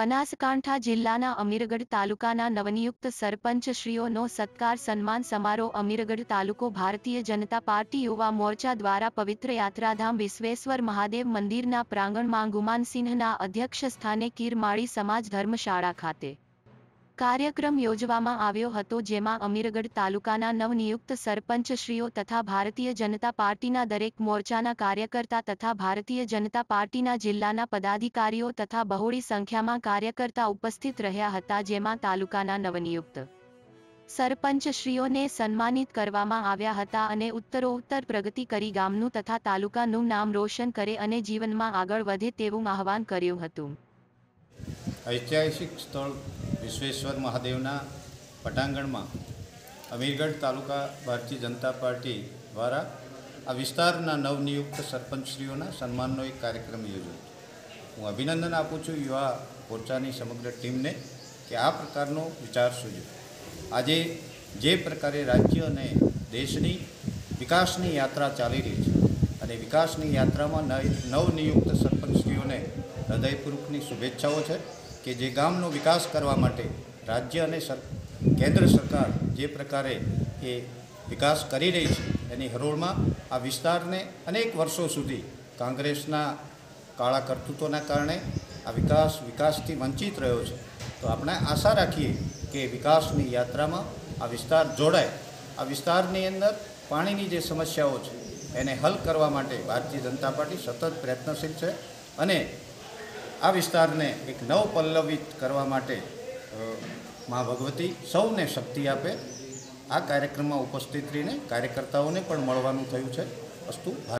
બનાસકાંઠા જિલ્લાના અમીરગઢ તાલુકાના નવનિયુક્ત સરપંચશ્રીઓનો સત્કાર સન્માન સમારોહ અમીરગઢ તાલુકો ભારતીય જનતા પાર્ટી યુવા મોરચા દ્વારા પવિત્ર યાત્રાધામ વિશ્વેશ્વર મહાદેવ મંદિરના પ્રાંગણમાં ગુમાનસિંહના અધ્યક્ષ સ્થાને કીરમાળી સમાજ ધર્મશાળા ખાતે કાર્યક્રમ યોજવામાં આવ્યો હતો, જેમાં અમીરગઢ તાલુકાના નવનિયુક્ત સરપંચશ્રીઓ તથા ભારતીય જનતા પાર્ટીના દરેક મોરચાના કાર્યકર્તા તથા ભારતીય જનતા પાર્ટીના જિલ્લાના પદાધિકારીઓ તથા બહોળી સંખ્યામાં કાર્યકર્તા ઉપસ્થિત રહ્યા હતા, જેમાં તાલુકાના નવનિયુક્ત સરપંચશ્રીઓને સન્માનિત કરવામાં આવ્યા હતા અને ઉત્તરોત્તર પ્રગતિ કરી ગામનું તથા તાલુકાનું નામ રોશન કરે અને જીવનમાં આગળ વધે તેવું આહવાન કર્યું હતું। ઐતિહાસિક સ્થળ વિશ્વેશ્વર મહાદેવના પટાંગણમાં અમીરગઢ તાલુકા ભારતીય જનતા પાર્ટી દ્વારા આ વિસ્તારના નવનિયુક્ત સરપંચશ્રીઓના સન્માનનો એક કાર્યક્રમ યોજાયો। હું અભિનંદન આપું છું યુવા મોરચાની સમગ્ર ટીમને કે આ પ્રકારનો વિચાર સૂજ્યો। આજે જે પ્રકારે રાજ્ય અને દેશની વિકાસની યાત્રા ચાલી રહી છે અને વિકાસની યાત્રામાં નવનિયુક્ત સરપંચશ્રીઓને હૃદયપૂર્વકની શુભેચ્છાઓ છે કે જે ગામનો વિકાસ કરવા માટે રાજ્ય અને કેન્દ્ર સરકાર જે પ્રકારે એ વિકાસ કરી રહી છે એની હરોળમાં આ વિસ્તારને અનેક વર્ષો સુધી કોંગ્રેસના કાળા કરતૂતોના કારણે આ વિકાસથી વંચિત રહ્યો છે। તો આપણે આશા રાખીએ કે વિકાસની યાત્રામાં આ વિસ્તાર જોડાય। આ વિસ્તારની અંદર પાણીની જે સમસ્યાઓ છે એને હલ કરવા માટે ભારતીય જનતા પાર્ટી સતત પ્રયત્નશીલ છે અને આ વિસ્તારને એક નવ પલ્લવિત કરવા માટે માં ભગવતી સૌને શક્તિ આપે। આ કાર્યક્રમમાં ઉપસ્થિત રહીને કાર્યકર્તાઓને પણ મળવાનું થયું છે। અસ્તુ।